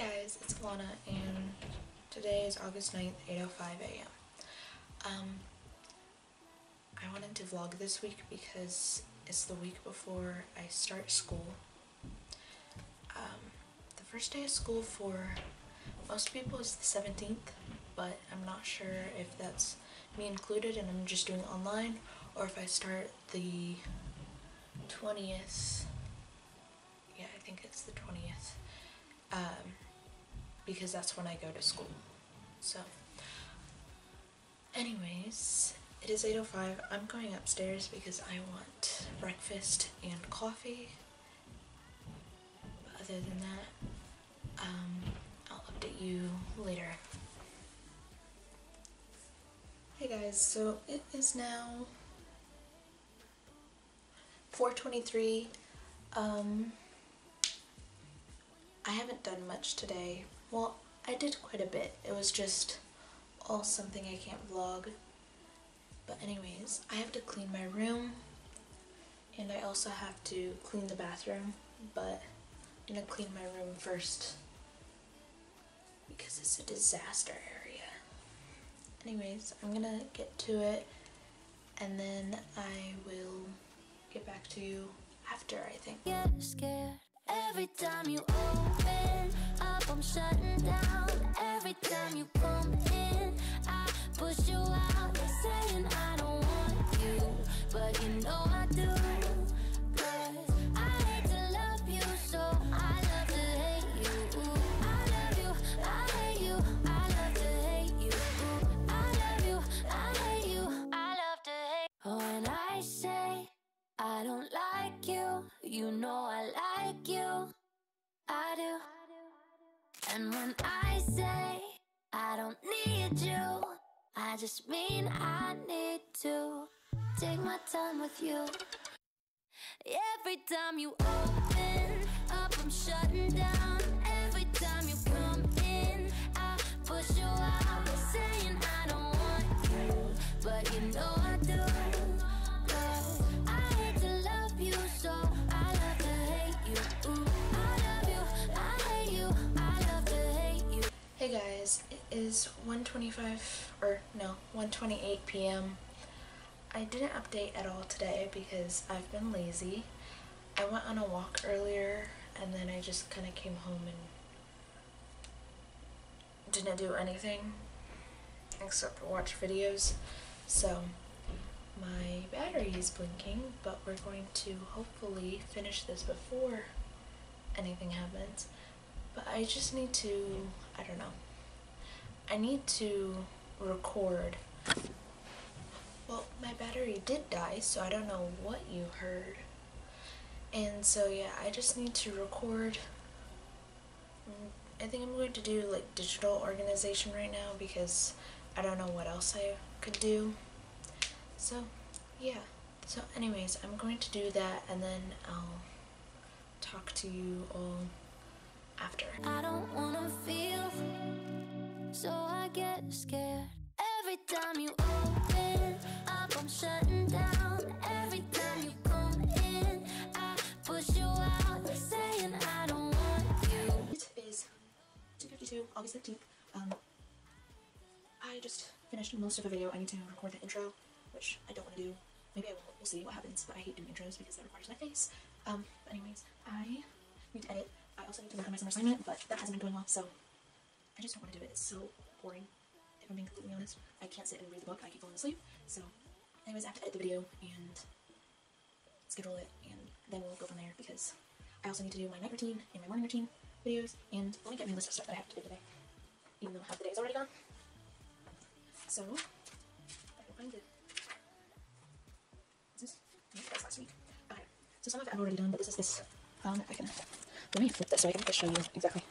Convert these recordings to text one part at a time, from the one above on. guys, it's Alana, and today is August 9th, 8:05 a.m. I wanted to vlog this week because it's the week before I start school. The first day of school for most people is the 17th, but I'm not sure if that's me included and I'm just doing it online, or if I start the 20th. Yeah, I think it's the 20th. Because that's when I go to school. So, anyways, it is 8:05. I'm going upstairs because I want breakfast and coffee. But other than that, I'll update you later. Hey guys, so it is now 4:23. I haven't done much today. Well, I did quite a bit. It was just all something I can't vlog. But anyways, I have to clean my room, and I also have to clean the bathroom, but I'm gonna clean my room first because it's a disaster area. Anyways, I'm gonna get to it, and then I will get back to you after, I think. You're scared. Every time you open up, I'm shutting down. Every time you come in, I push you out, saying I don't want you, but you know I do. Cause I hate to love you, so I love to hate you. I love you, I hate you, I love to hate you. I love you, I hate you, I love to hate you. When I say I don't like you, you know I like you, I do. And when I say I don't need you, I just mean I need to take my time with you. Every time you open up, I'm shutting down. Every time you come in, I push you out, saying I don't want you, but you know I do. Hey guys, it is 1:28 p.m. I didn't update at all today because I've been lazy. I went on a walk earlier and then I just kind of came home and didn't do anything except watch videos. So my battery is blinking, but we're going to hopefully finish this before anything happens. But I just need to, I don't know, I need to record. Well, my battery did die, so I don't know what you heard. And so yeah, I just need to record. I think I'm going to do like digital organization right now because I don't know what else I could do. So yeah, so anyways, I'm going to do that and then I'll talk to you all after. I don't wanna feel, so I get scared. Every time you open up, I'm shutting down. Every time you come in, I push you out, saying I don't want you. It is 2:52, August 15th. I just finished most of the video. I need to record the intro, which I don't want to do. Maybe I will. We'll see what happens. But I hate doing intros because that requires my face. But anyways, I need to edit. I also need to work on my summer assignment, but that hasn't been going well, so I just don't want to do it. It's so boring, if I'm being completely honest. I can't sit and read the book, I keep falling asleep. So anyways, I have to edit the video and schedule it, and then we'll go from there, because I also need to do my night routine and my morning routine videos, and let me get my list of stuff that I have to do today, even though half the day is already gone. So, I will find it. Is this? No, that's last week. Okay, so some of it I've already done, but this is this. I can... Let me flip this so I can just show you exactly.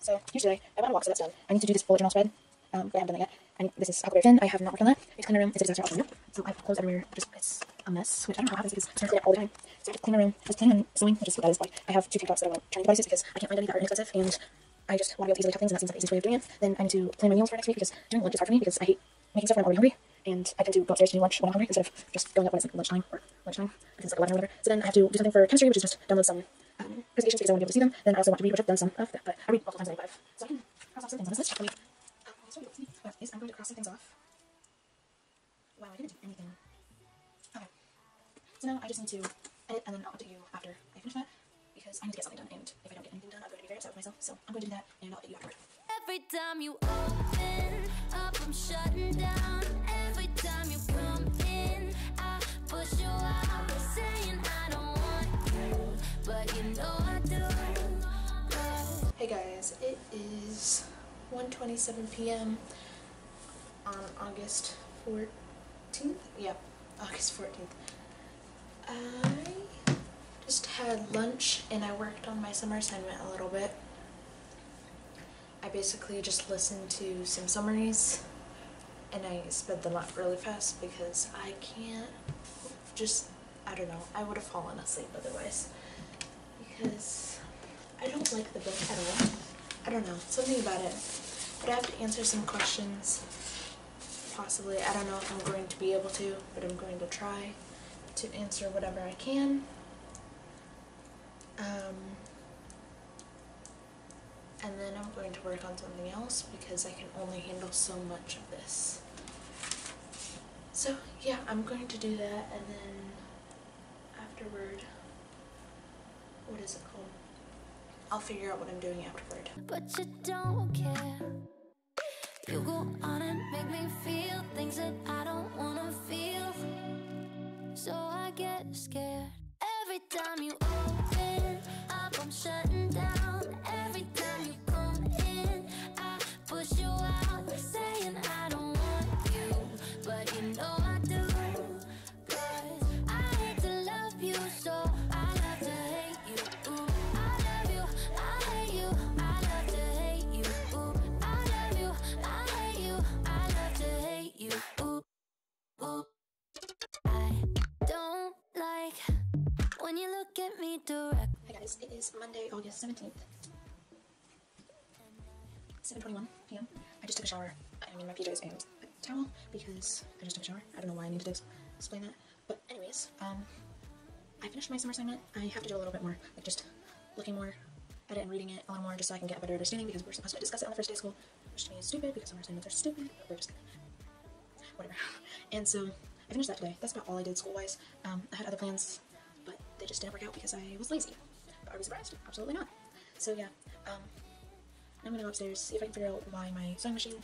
So here's today. I went on a walk, so that's done. I need to do this bullet journal spread. But I haven't done that yet. This is Huckleberry Finn. I have not worked on that. I need to clean my room. It's a disaster. Also, so I've closed everywhere. It's a mess, which I don't know how happens because I clean it all the time. So I have to clean my room. I was planning on sewing, which is what that is like. I have two TikToks that I want trying to buy this because I can't find any that are inexpensive, and I just want to be able to easily cut things, and that seems like the easiest way of doing it. Then I need to plan my meals for next week because doing lunch is hard for me because I hate making stuff when I'm already hungry, and I tend to go upstairs to do lunch when I'm hungry instead of just going up when it's like lunchtime or because it's like 11 or whatever. So then I have to do something for chemistry, which is just download some presentations because I want to be able to see them. Then I also want to read, which I've done some of them, but I read multiple times anyway. So I can cross off some things on this list. I'm going to cross some things off. Wow, I didn't do anything. Okay. So now I just need to edit, and then I'll update you after I finish that, because I need to get something done, and if I don't get anything done, I'm going to be very upset with myself. So I'm going to do that, and I'll update you afterward. Every time you open up, I'm shutting down. Every time you come in, I push you out, saying I don't want you, but you know I do. Hey guys, it is 1:27 p.m. on August 14th. Yeah, August 14th. I just had lunch and I worked on my summer assignment a little bit. I basically just listened to some summaries and I sped them up really fast because I can't just, I don't know, I would have fallen asleep otherwise because I don't like the book at all. I don't know, something about it. But I have to answer some questions, possibly. I don't know if I'm going to be able to, but I'm going to try to answer whatever I can. And then I'm going to work on something else because I can only handle so much of this. So yeah, I'm going to do that, and then afterward, what is it called? I'll figure out what I'm doing afterward. But you don't care. You go on and make me feel things that I don't wanna feel. So I get scared. Every time you open up, I'm shutting down. Every time you come in, I push you out, saying I don't want you, but you know I do. Cause I hate to love you, so I love to hate you. Ooh, I love you, I hate you, I love to hate you. Ooh, I love you, I hate you, I love to hate you. Ooh, ooh. When you look at me direct. Hey guys, it is Monday, August 17th, 7:21 p.m. I just took a shower. I'm in my PJs and a towel because I just took a shower. I don't know why I needed to explain that. But anyways, I finished my summer assignment. I have to do a little bit more, like just looking more at it and reading it a little more just so I can get a better understanding, because we're supposed to discuss it on the first day of school, which to me is stupid because summer assignments are stupid, but we're just whatever. And so I finished that today. That's about all I did school-wise. I had other plans, but they just didn't work out because I was lazy. But are we surprised? Absolutely not. So yeah, I'm gonna go upstairs, see if I can figure out why my sewing machine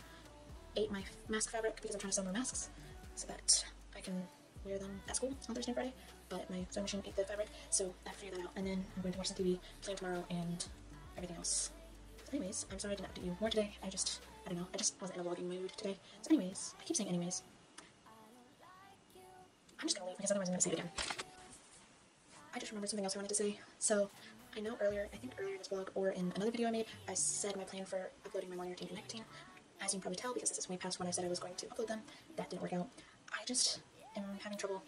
ate my mask fabric, because I'm trying to sew more masks so that I can wear them at school on Thursday and Friday, but my sewing machine ate the fabric, so I have to figure that out. And then I'm going to watch some TV, play tomorrow, and everything else. So anyways, I'm sorry I didn't update you more today. I don't know, I just wasn't in a vlogging mood today. So anyways, I keep saying anyways. I'm just gonna leave because otherwise I'm gonna say it again. I just remembered something else I wanted to say. So, I know earlier, I think earlier in this vlog or in another video I made, I said my plan for uploading my morning routine and night routine. As you can probably tell, because this is way past when I said I was going to upload them, that didn't work out. I just am having trouble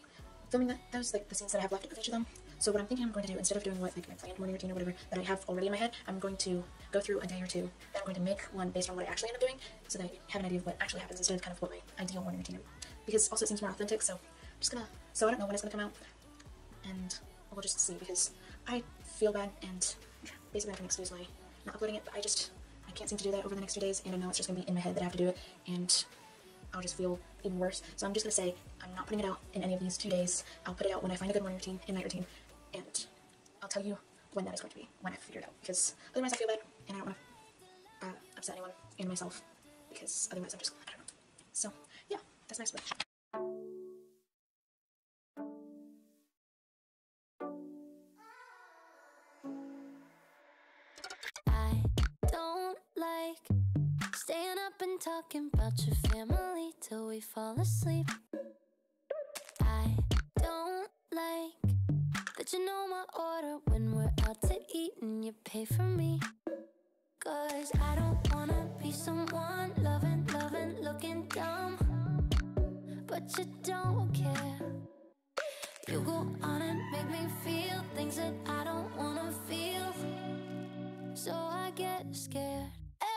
filming those, like the scenes that I have left of each of them. So what I'm thinking I'm going to do, instead of doing what, like my planned morning routine or whatever that I have already in my head, I'm going to go through a day or two, then I'm going to make one based on what I actually end up doing, so that I have an idea of what actually happens instead of kind of what my ideal morning routine is. Because also it seems more authentic, so so I don't know when it's gonna come out, and we'll just see, because I feel bad and basically I can excuse my not uploading it, but I can't seem to do that over the next few days, and I know it's just gonna be in my head that I have to do it, and I'll just feel even worse. So I'm just gonna say I'm not putting it out in any of these 2 days. I'll put it out when I find a good morning routine and night routine, and I'll tell you when that is going to be, when I figure it out, because otherwise I feel bad and I don't want to upset anyone and myself, because otherwise I'm just, I don't know. So yeah, that's my explanation. Staying up and talking about your family till we fall asleep. I don't like that you know my order when we're out to eat and you pay for me. Cause I don't wanna be someone loving, looking dumb. But you don't care. You go on and make me feel things that I don't wanna feel. So I get scared.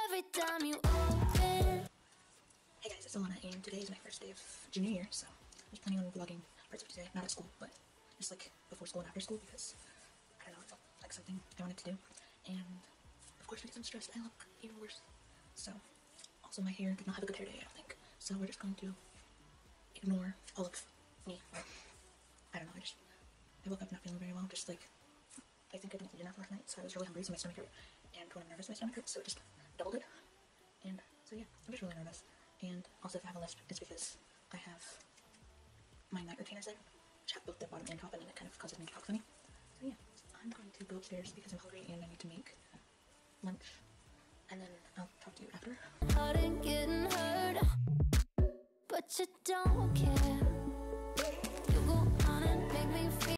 Every time you open. Hey guys, it's Alana, and today is my first day of junior year, so I'm just planning on vlogging parts of today, not at school, but just like before school and after school, because I don't know, like something I wanted to do, and of course because I'm stressed I look even worse. So also my hair did not have a good hair day, I don't think, so we're just going to ignore all of me. I don't know, I woke up not feeling very well, just like I think I didn't eat enough last night, so I was really hungry, so my stomach hurt, and when I'm nervous my stomach hurts, so it just doubled it. And so yeah, I'm just really nervous. And also if I have a lisp, it's because I have my night retainers in, which have both the bottom and top, and then it kind of causes me to talk funny. So yeah, I'm going to go upstairs because I'm hungry and I need to make lunch, and then I'll talk to you after. Hard and getting hurt, but you don't care.